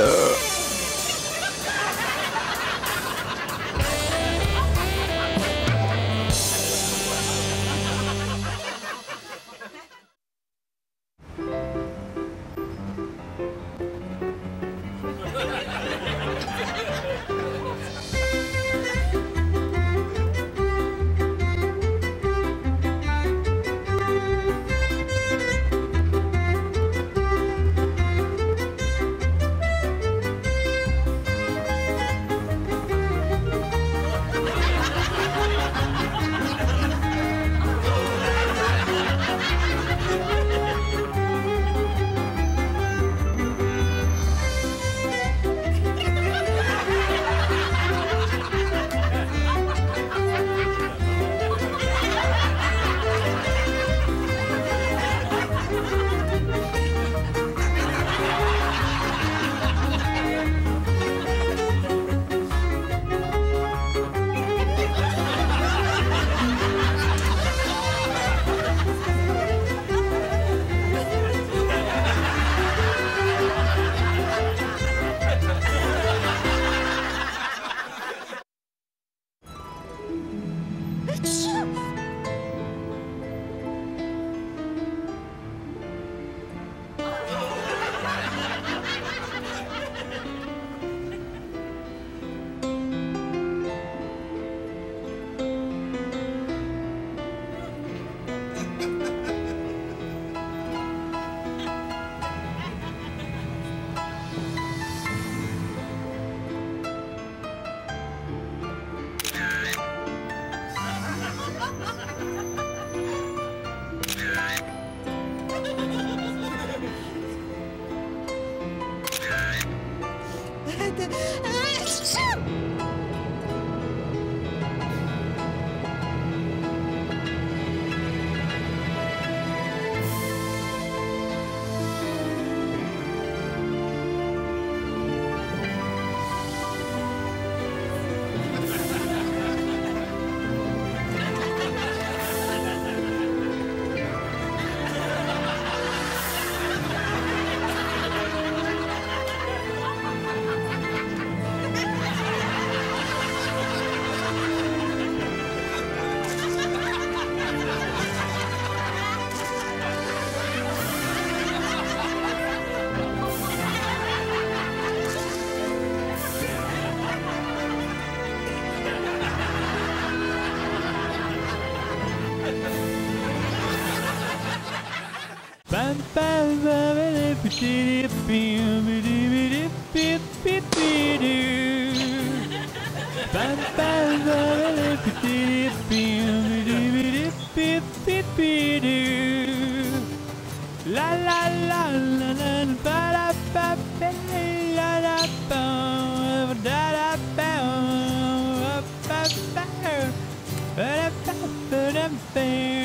But I'm